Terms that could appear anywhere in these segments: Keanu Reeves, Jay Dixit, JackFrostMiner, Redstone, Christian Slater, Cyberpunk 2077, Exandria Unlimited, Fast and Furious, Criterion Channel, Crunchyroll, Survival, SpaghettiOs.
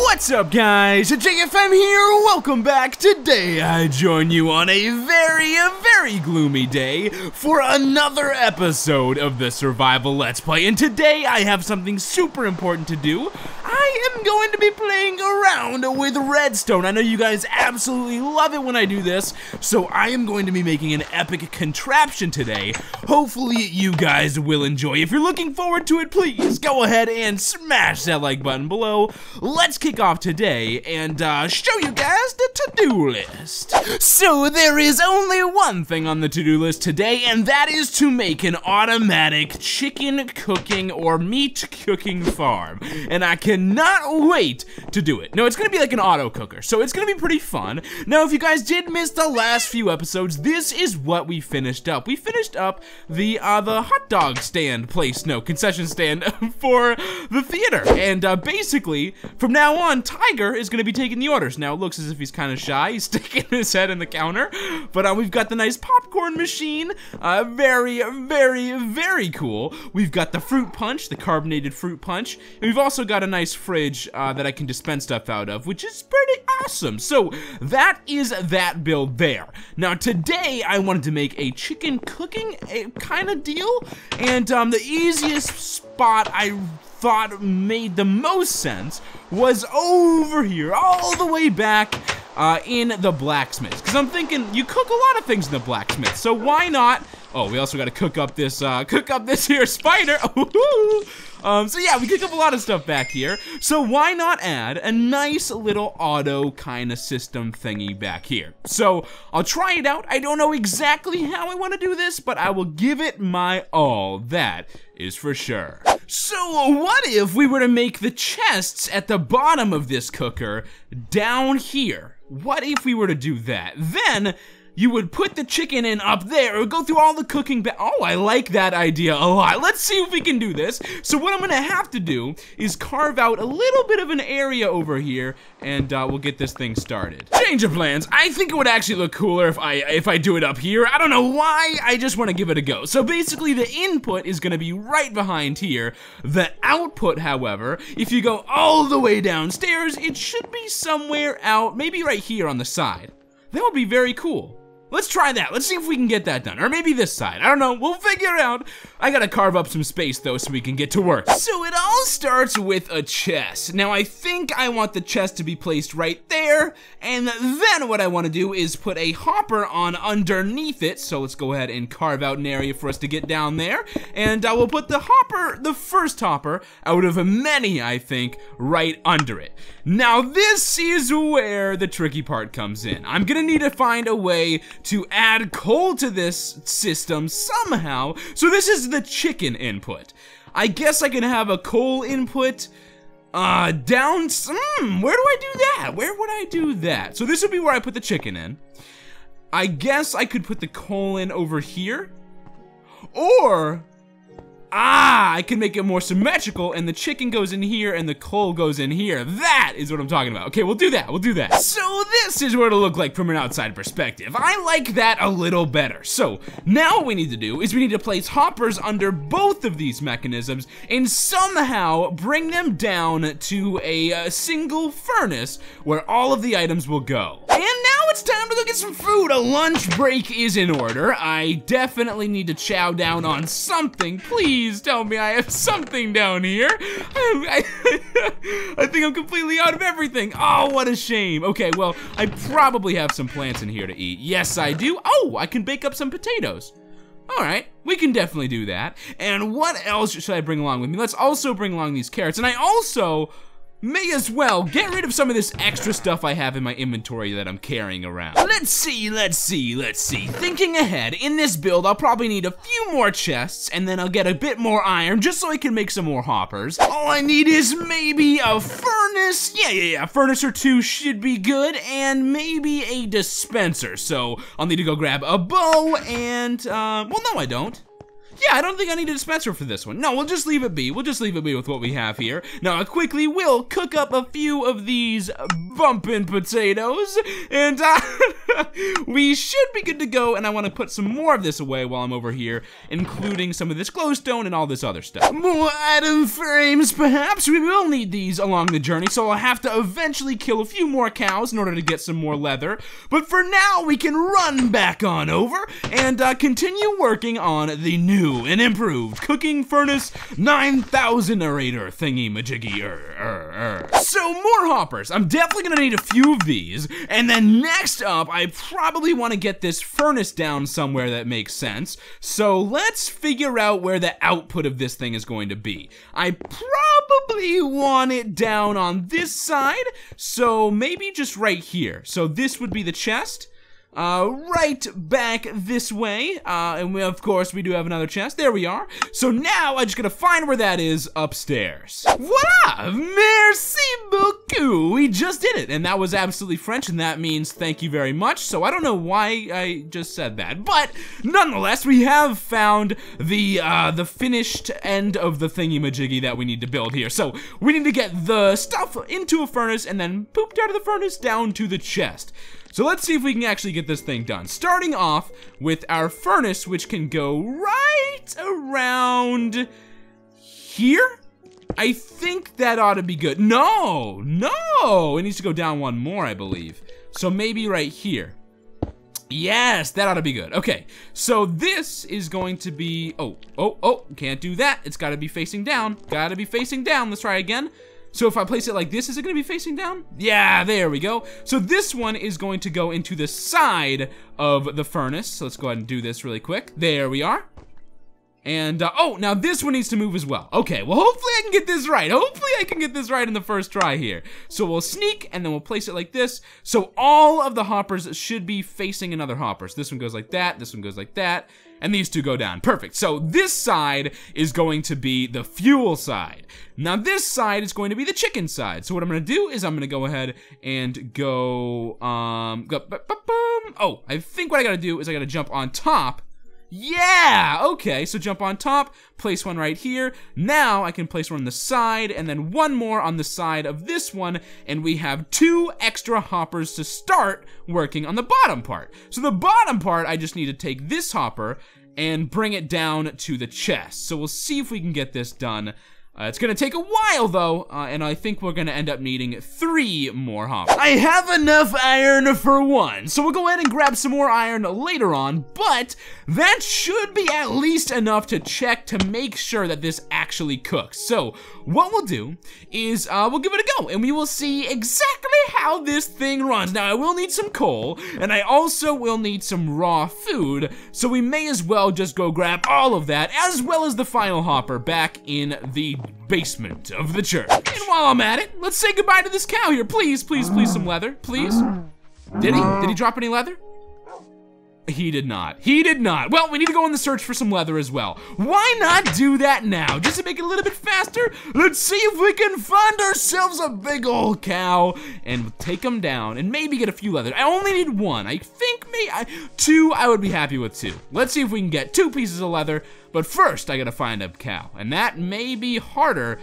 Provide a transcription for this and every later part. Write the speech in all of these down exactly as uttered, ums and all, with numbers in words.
What's up guys, J F M here, welcome back. Today I join you on a very, very gloomy day for another episode of the Survival Let's Play, and today I have something super important to do. I am going to be playing around with redstone. I know you guys absolutely love it when I do this, so I am going to be making an epic contraption today. Hopefully you guys will enjoy. If you're looking forward to it, please go ahead and smash that like button below. Let's kick off today and uh, show you guys the to-do list. So there is only one thing on the to-do list today, and that is to make an automatic chicken cooking or meat cooking farm, and I cannot wait to do it. Now it's gonna be like an auto cooker, so it's gonna be pretty fun. Now if you guys did miss the last few episodes, this is what we finished up. We finished up the uh, the hot dog stand place, no, concession stand for the theater, and uh, basically from now on Tiger is going to be taking the orders. Now it looks as if he's kind of shy. He's sticking his head in the counter, but uh, we've got the nice popcorn machine. Uh, very, very, very cool. We've got the fruit punch, the carbonated fruit punch, and we've also got a nice fridge uh, that I can dispense stuff out of, which is pretty awesome. So that is that build there. Now today I wanted to make a chicken cooking kind of deal, and um, the easiest spot I thought made the most sense was over here, all the way back uh, in the blacksmith. Because I'm thinking, you cook a lot of things in the blacksmith, so why not? Oh, we also got to cook up this, uh, cook up this here spider. um, so yeah, we cook up a lot of stuff back here. So why not add a nice little auto kind of system thingy back here? So I'll try it out. I don't know exactly how I want to do this, but I will give it my all. That is for sure. So what if we were to make the chests at the bottom of this cooker down here? What if we were to do that? Then you would put the chicken in up there, or go through all the cooking ba- Oh, I like that idea a lot. Let's see if we can do this. So what I'm gonna have to do is carve out a little bit of an area over here, and uh, we'll get this thing started. Change of plans. I think it would actually look cooler if I if I do it up here. I don't know why, I just wanna give it a go. So basically the input is gonna be right behind here. The output, however, if you go all the way downstairs, it should be somewhere out, maybe right here on the side. That would be very cool. Let's try that. Let's see if we can get that done. Or maybe this side. I don't know. We'll figure it out. I gotta carve up some space, though, so we can get to work. So it all starts with a chest. Now, I think I want the chest to be placed right there. And then what I want to do is put a hopper on underneath it. So let's go ahead and carve out an area for us to get down there. And I will put the hopper, the first hopper, out of many, I think, right under it. Now, this is where the tricky part comes in. I'm gonna need to find a way to add coal to this system somehow. So this is the chicken input. I guess I can have a coal input uh, down, mm, where do I do that? Where would I do that? So this would be where I put the chicken in. I guess I could put the coal in over here, or, ah, I can make it more symmetrical, and the chicken goes in here and the coal goes in here. That is what I'm talking about. Okay, we'll do that, we'll do that. So this is what it'll look like from an outside perspective. I like that a little better. So now what we need to do is we need to place hoppers under both of these mechanisms and somehow bring them down to a uh, single furnace where all of the items will go. And now it's time to go get some food. A lunch break is in order. I definitely need to chow down on something. Please Please tell me I have something down here. I, I, I think I'm completely out of everything. Oh, what a shame. Okay, well, I probably have some plants in here to eat. Yes, I do. Oh, I can bake up some potatoes. All right, we can definitely do that. And what else should I bring along with me? Let's also bring along these carrots. And I also may as well get rid of some of this extra stuff I have in my inventory that I'm carrying around. Let's see, let's see, let's see. Thinking ahead, in this build, I'll probably need a few more chests, and then I'll get a bit more iron, just so I can make some more hoppers. All I need is maybe a furnace. Yeah, yeah, yeah, a furnace or two should be good, and maybe a dispenser. So I'll need to go grab a bow, and, uh, well, no, I don't. Yeah, I don't think I need a dispenser for this one. No, we'll just leave it be. We'll just leave it be with what we have here. Now, I quickly will cook up a few of these bumpin' potatoes, and uh, We should be good to go, and I want to put some more of this away while I'm over here, including some of this glowstone and all this other stuff. More item frames, perhaps? We will need these along the journey, so I'll have to eventually kill a few more cows in order to get some more leather. But for now, we can run back on over and uh, continue working on the new and improved Cooking Furnace nine thousand-erator thingy-majiggy. -er -er -er. So, more hoppers. I'm definitely gonna need a few of these, and then next up, I probably want to get this furnace down somewhere that makes sense. So let's figure out where the output of this thing is going to be. I probably want it down on this side, so maybe just right here. So this would be the chest. Uh, right back this way, uh, and we, of course we do have another chest. There we are. So now I just gotta find where that is upstairs. Voila! Merci beaucoup! We just did it, and that was absolutely French, and that means thank you very much, so I don't know why I just said that, but nonetheless, we have found the, uh, the finished end of the thingy-majiggy that we need to build here. So we need to get the stuff into a furnace, and then pooped out of the furnace down to the chest. So let's see if we can actually get this thing done. Starting off with our furnace, which can go right around here. I think that ought to be good. No, no, it needs to go down one more, I believe. So maybe right here. Yes, that ought to be good. Okay, so this is going to be, oh, oh, oh, can't do that. It's gotta be facing down, gotta be facing down. Let's try again. So if I place it like this, is it gonna be facing down? Yeah, there we go. So this one is going to go into the side of the furnace. So let's go ahead and do this really quick. There we are. And, uh, oh, now this one needs to move as well. Okay, well, hopefully I can get this right. Hopefully I can get this right in the first try here. So we'll sneak, and then we'll place it like this. So all of the hoppers should be facing another hopper. So this one goes like that, this one goes like that, and these two go down. Perfect. So this side is going to be the fuel side. Now this side is going to be the chicken side. So what I'm gonna do is I'm gonna go ahead and go, um, go, oh, I think what I gotta do is I gotta jump on top. Yeah, okay, so jump on top, place one right here. Now I can place one on the side, and then one more on the side of this one, and we have two extra hoppers to start working on the bottom part. So the bottom part, I just need to take this hopper and bring it down to the chest. So we'll see if we can get this done. Uh, it's gonna take a while though, uh, and I think we're gonna end up needing three more hoppers. I have enough iron for one, so we'll go ahead and grab some more iron later on, but that should be at least enough to check to make sure that this actually cooks. So what we'll do is uh, we'll give it a go, and we will see exactly how this thing runs. Now I will need some coal, and I also will need some raw food, so we may as well just go grab all of that, as well as the final hopper back in the basement of the church. And while I'm at it, let's say goodbye to this cow here. Please, please, please, some leather, please. Did he? Did he drop any leather? He did not. He did not. Well, we need to go on the search for some leather as well. Why not do that now? Just to make it a little bit faster, let's see if we can find ourselves a big old cow and take him down and maybe get a few leather. I only need one. I think maybe I, two, I would be happy with two. Let's see if we can get two pieces of leather, but first I gotta find a cow, and that may be harder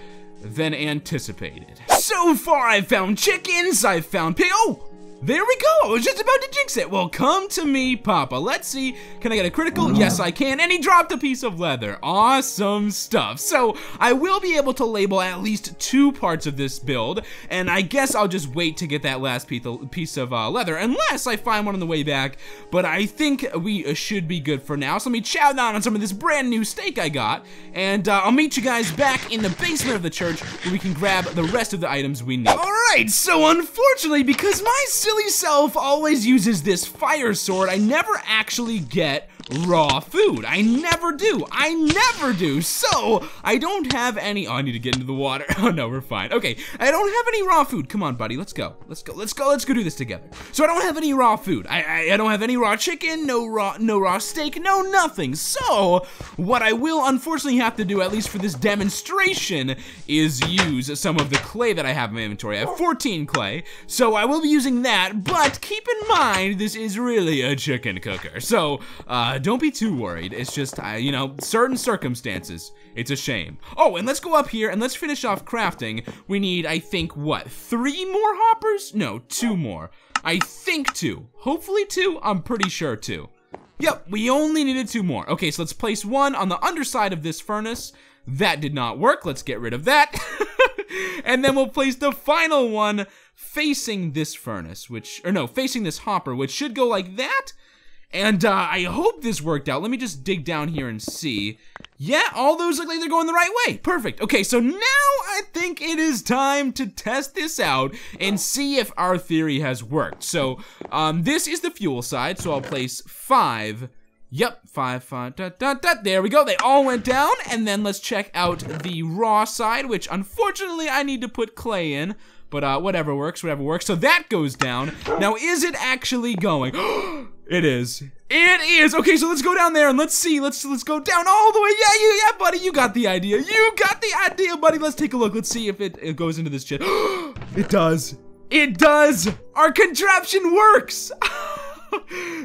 than anticipated. So far I've found chickens, I've found pig, oh! There we go, I was just about to jinx it. Well, come to me, Papa. Let's see, can I get a critical? Yes, I can, and he dropped a piece of leather. Awesome stuff. So I will be able to label at least two parts of this build, and I guess I'll just wait to get that last piece of uh, leather, unless I find one on the way back, but I think we should be good for now. So let me chow down on some of this brand new steak I got, and uh, I'll meet you guys back in the basement of the church where we can grab the rest of the items we need. All right, so unfortunately, because my silly self always uses this fire sword, I never actually get raw food. I never do. I never do. So I don't have any. Oh, I need to get into the water. Oh no, we're fine. Okay, I don't have any raw food. Come on, buddy. Let's go. Let's go. Let's go. Let's go do this together. So I don't have any raw food. I I, I don't have any raw chicken. No raw. No raw steak. No nothing. So what I will unfortunately have to do, at least for this demonstration, is use some of the clay that I have in my inventory. I have fourteen clay, so I will be using that. But keep in mind, this is really a chicken cooker. So uh. Don't be too worried. It's just, uh, you know, certain circumstances. It's a shame. Oh, and let's go up here and let's finish off crafting. We need, I think, what, three more hoppers? No, two more. I think two. Hopefully two, I'm pretty sure two. Yep, we only needed two more. Okay, so let's place one on the underside of this furnace. That did not work, let's get rid of that. And then we'll place the final one facing this furnace, which, or no, facing this hopper, which should go like that. And uh, I hope this worked out. Let me just dig down here and see. Yeah, all those look like they're going the right way. Perfect. Okay, so now I think it is time to test this out and see if our theory has worked. So, um, this is the fuel side, so I'll place five. Yep, five, five, dot, dot, dot. There we go. They all went down. And then let's check out the raw side, which unfortunately I need to put clay in. But uh, whatever works, whatever works. So that goes down. Now, is it actually going? It is. It is. Okay, so let's go down there and let's see. Let's let's go down all the way. Yeah, you, yeah, buddy. You got the idea. You got the idea, buddy. Let's take a look. Let's see if it, it goes into this chest. It does. It does. Our contraption works.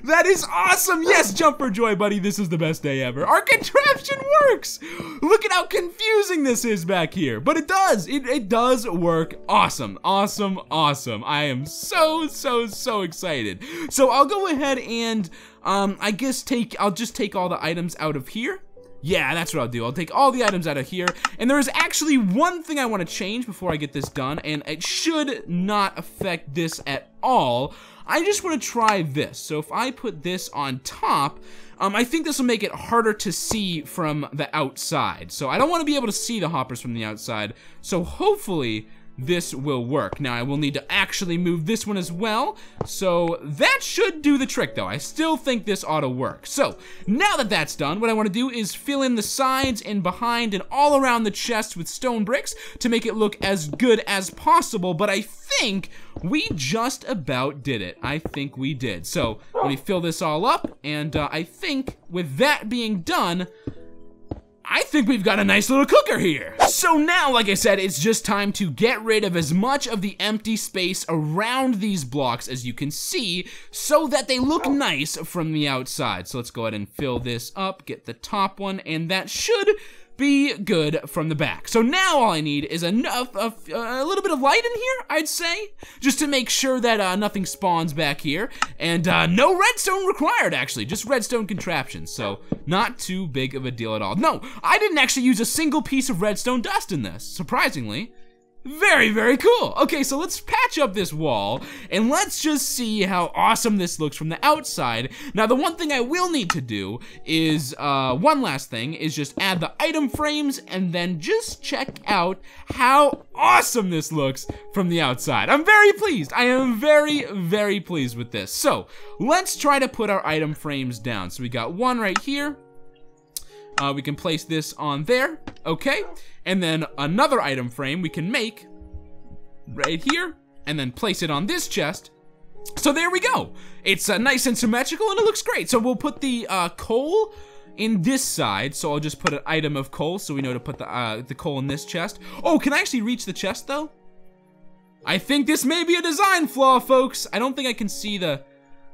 That is awesome. Yes, jump for joy, buddy. This is the best day ever. Our contraption works. Look at how confusing this is back here. But it does. It, it does work. Awesome. Awesome. Awesome. I am so, so, so excited. So I'll go ahead and um, I guess take, I'll just take all the items out of here. Yeah, that's what I'll do. I'll take all the items out of here. And there is actually one thing I want to change before I get this done, and it should not affect this at all. I just want to try this. So if I put this on top, um, I think this will make it harder to see from the outside. So I don't want to be able to see the hoppers from the outside. So hopefully this will work. Now, I will need to actually move this one as well. So that should do the trick, though. I still think this ought to work. So now that that's done, what I want to do is fill in the sides and behind and all around the chest with stone bricks to make it look as good as possible. But I think we just about did it. I think we did. So let me fill this all up. And uh, I think with that being done, I think we've got a nice little cooker here. So now, like I said, it's just time to get rid of as much of the empty space around these blocks as you can see so that they look nice from the outside. So let's go ahead and fill this up, get the top one, and that should be good from the back. So now all I need is enough, uh, a little bit of light in here, I'd say, just to make sure that uh, nothing spawns back here. And uh, no redstone required, actually, just redstone contraptions. So not too big of a deal at all. No, I didn't actually use a single piece of redstone dust in this, surprisingly. Very, very cool. Okay, so let's patch up this wall and let's just see how awesome this looks from the outside. Now, the one thing I will need to do is, uh, one last thing, is just add the item frames and then just check out how awesome this looks from the outside. I'm very pleased. I am very, very pleased with this. So let's try to put our item frames down. So we got one right here. Uh, we can place this on there, okay? And then another item frame we can make right here, and then place it on this chest. So there we go. It's uh, nice and symmetrical, and it looks great. So we'll put the uh, coal in this side, so I'll just put an item of coal, so we know to put the, uh, the coal in this chest. Oh, can I actually reach the chest, though? I think this may be a design flaw, folks. I don't think I can see the...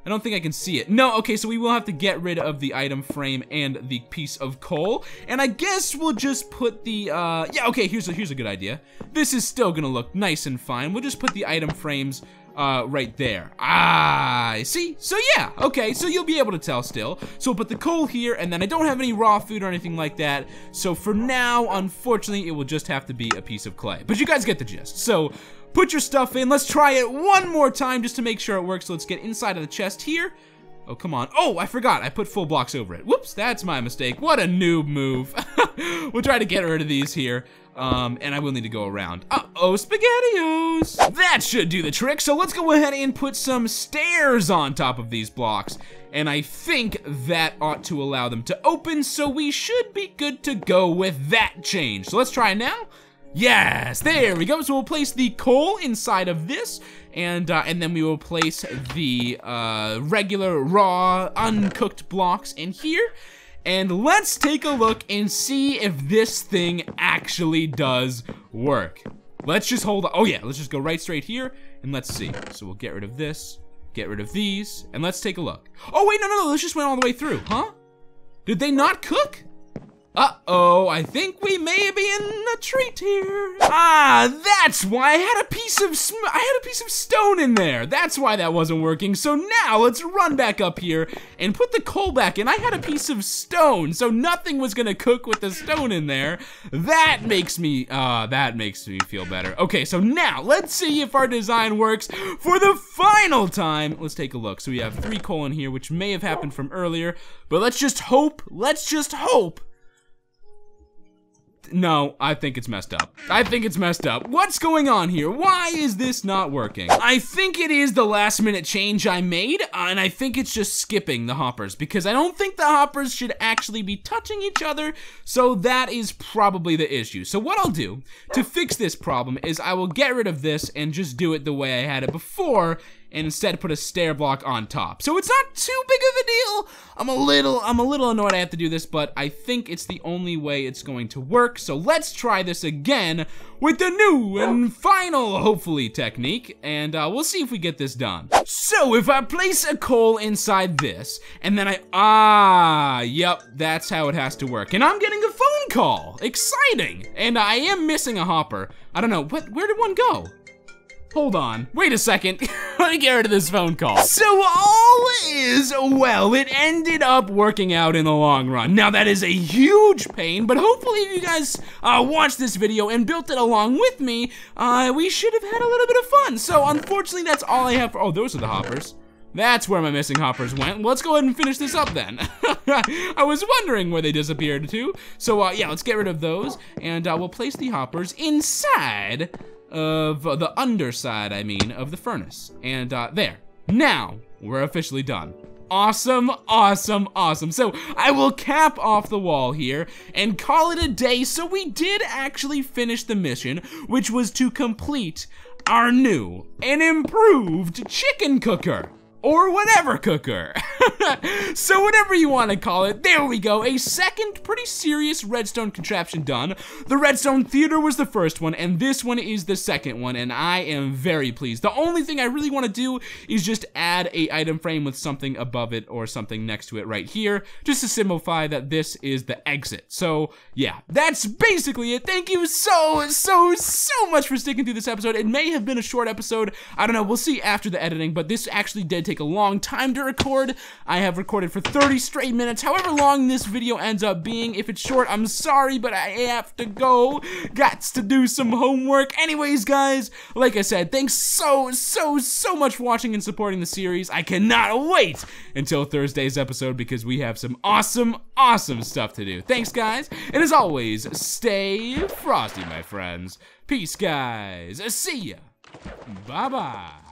I don't think I can see it. No, okay, so we will have to get rid of the item frame and the piece of coal. And I guess we'll just put the, uh, yeah, okay, here's a, here's a good idea. This is still gonna look nice and fine. We'll just put the item frames uh, right there. Ah, I see? So yeah, okay, so you'll be able to tell still. So we'll put the coal here, and then I don't have any raw food or anything like that. So for now, unfortunately, it will just have to be a piece of clay. But you guys get the gist. So, put your stuff in. Let's try it one more time just to make sure it works. So let's get inside of the chest here. Oh, come on. Oh, I forgot. I put full blocks over it. Whoops, that's my mistake. What a noob move. We'll try to get rid of these here. Um, and I will need to go around. Uh-oh, SpaghettiOs. That should do the trick. So let's go ahead and put some stairs on top of these blocks. And I think that ought to allow them to open. So we should be good to go with that change. So let's try now. Yes, there we go. So we'll place the coal inside of this, and uh, and then we will place the uh, regular, raw, uncooked blocks in here. And let's take a look and see if this thing actually does work. Let's just hold on. Oh yeah, let's just go right straight here, and let's see. So we'll get rid of this, get rid of these, and let's take a look. Oh wait, no, no, no, this just went all the way through, huh? Did they not cook? Uh-oh, I think we may be in a treat here. Ah, that's why I had a piece of sm I had a piece of stone in there. That's why that wasn't working. So now let's run back up here and put the coal back in. I had a piece of stone, so nothing was gonna cook with the stone in there. That makes me, uh, that makes me feel better. Okay, so now let's see if our design works for the final time. Let's take a look. So we have three coal in here, which may have happened from earlier, but let's just hope, let's just hope. No, I think it's messed up. I think it's messed up. What's going on here? Why is this not working? I think it is the last minute change I made, and I think it's just skipping the hoppers, because I don't think the hoppers should actually be touching each other, so that is probably the issue. So what I'll do to fix this problem is I will get rid of this and just do it the way I had it before, and instead put a stair block on top. So it's not too big of a deal. I'm a little, I'm a little annoyed I have to do this, but I think it's the only way it's going to work. So let's try this again with the new and final, hopefully, technique, and uh, we'll see if we get this done. So if I place a coal inside this, and then I, ah, yep, that's how it has to work. And I'm getting a phone call, exciting. And I am missing a hopper. I don't know, what, where did one go? Hold on, wait a second, let me get rid of this phone call. So all is well, it ended up working out in the long run. Now that is a huge pain, but hopefully if you guys uh, watched this video and built it along with me, uh, we should have had a little bit of fun. So unfortunately that's all I have for, oh, those are the hoppers. That's where my missing hoppers went. Let's go ahead and finish this up then. I was wondering where they disappeared to. So uh, yeah, let's get rid of those, and uh, we'll place the hoppers inside of the underside, I mean, of the furnace. And uh, there, now we're officially done. Awesome, awesome, awesome. So I will cap off the wall here and call it a day. So we did actually finish the mission, which was to complete our new and improved chicken cooker. Or whatever cooker. So whatever you want to call it, there we go. A second pretty serious redstone contraption done. The redstone theater was the first one, and this one is the second one, and I am very pleased. The only thing I really want to do is just add a item frame with something above it or something next to it right here, just to simplify that this is the exit. So yeah, that's basically it. Thank you so, so, so much for sticking through this episode. It may have been a short episode. I don't know, we'll see after the editing, but this actually did take a long time to record. I have recorded for thirty straight minutes, however long this video ends up being. If it's short, I'm sorry, but I have to go. Gots to do some homework. Anyways, guys, like I said, thanks so, so, so much for watching and supporting the series. I cannot wait until Thursday's episode, because we have some awesome, awesome stuff to do. Thanks, guys, and as always, stay frosty, my friends. Peace, guys. See ya. Bye-bye.